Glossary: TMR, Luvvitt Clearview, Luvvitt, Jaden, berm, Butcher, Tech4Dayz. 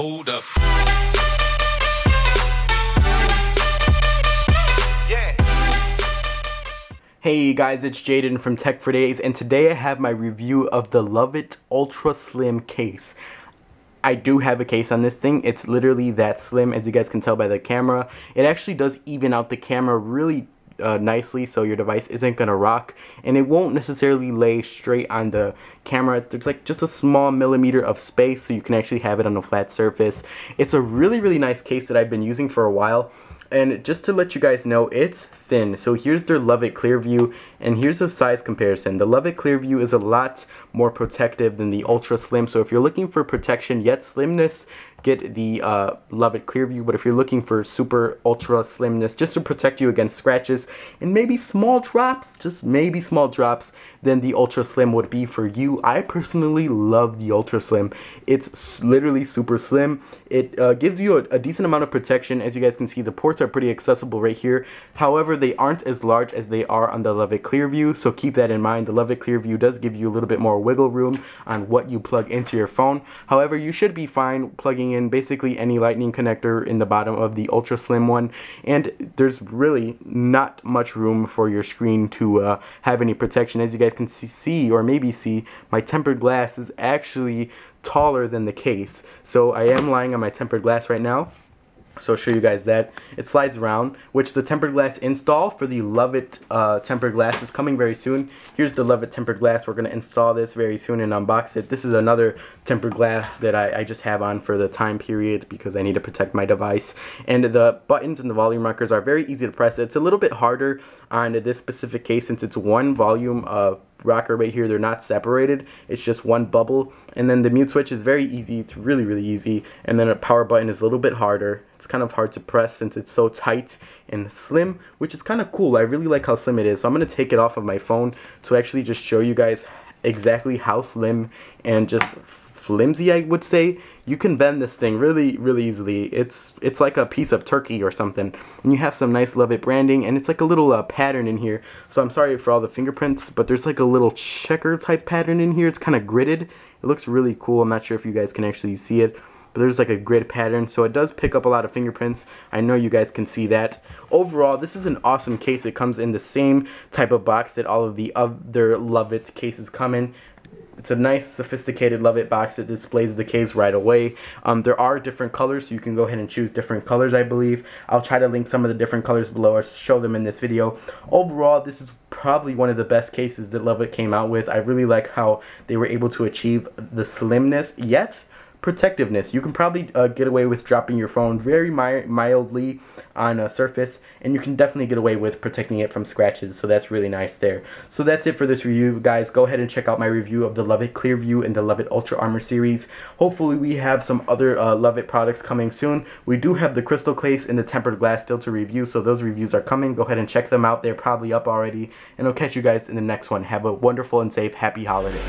Hold up. Yeah. Hey guys, it's Jaden from Tech4Dayz, and today I have my review of the Luvvitt Ultra Slim case. I do have a case on this thing. It's literally that slim, as you guys can tell by the camera. It actually does even out the camera really nicely, so your device isn't gonna rock, and it won't necessarily lay straight on the camera. There's like just a small millimeter of space, so you can actually have it on a flat surface. It's a really nice case that I've been using for a while, and just to let you guys know, it's thin. So here's their Luvvitt Clearview, and here's a size comparison. The Luvvitt Clearview is a lot more protective than the Ultra Slim, so if you're looking for protection yet slimness, get the Luvvitt Clearview. But if you're looking for super ultra slimness, just to protect you against scratches and maybe small drops, then the Ultra Slim would be for you. I personally love the Ultra Slim. It's literally super slim. It gives you a decent amount of protection. As you guys can see, the ports are pretty accessible right here. However, they aren't as large as they are on the Luvvitt Clearview, so keep that in mind. The Luvvitt Clearview does give you a little bit more wiggle room on what you plug into your phone. However, you should be fine plugging in basically any lightning connector in the bottom of the Ultra Slim one, and there's really not much room for your screen to have any protection. As you guys can see, or maybe see, my tempered glass is actually taller than the case, so I am lying on my tempered glass right now. So I'll show you guys that. It slides around, which the tempered glass install for the Luvvitt tempered glass is coming very soon. Here's the Luvvitt tempered glass. We're going to install this very soon and unbox it. This is another tempered glass that I just have on for the time period because I need to protect my device. And the buttons and the volume rockers are very easy to press. It's a little bit harder on this specific case since it's one volume rocker right here. They're not separated, it's just one bubble. And then the mute switch is very easy. It's really easy. And then a power button is a little bit harder. It's kind of hard to press since it's so tight and slim, which is kind of cool. I really like how slim it is. So I'm going to take it off of my phone to actually just show you guys exactly how slim and just flimsy, I would say, you can bend this thing really easily. It's like a piece of turkey or something. And you have some nice Luvvitt branding, and it's like a little pattern in here. So I'm sorry for all the fingerprints, but there's like a little checker type pattern in here. It's kind of gridded. It looks really cool. I'm not sure if you guys can actually see it, but there's like a grid pattern, so it does pick up a lot of fingerprints. I know you guys can see that. Overall, this is an awesome case. It comes in the same type of box that all of the other Luvvitt cases come in. It's a nice, sophisticated Luvvitt box that displays the case right away. There are different colors, so you can go ahead and choose different colors, I believe. I'll try to link some of the different colors below or show them in this video. Overall, this is probably one of the best cases that Luvvitt came out with. I really like how they were able to achieve the slimness, yet protectiveness. You can probably get away with dropping your phone very mildly on a surface, and you can definitely get away with protecting it from scratches, so that's really nice there. So that's it for this review, guys. Go ahead and check out my review of the Luvvitt Clearview and the Luvvitt Ultra Armor series. Hopefully we have some other Luvvitt products coming soon. We do have the crystal case and the tempered glass still to review, so those reviews are coming. Go ahead and check them out. They're probably up already, and I'll catch you guys in the next one. Have a wonderful and safe happy holiday.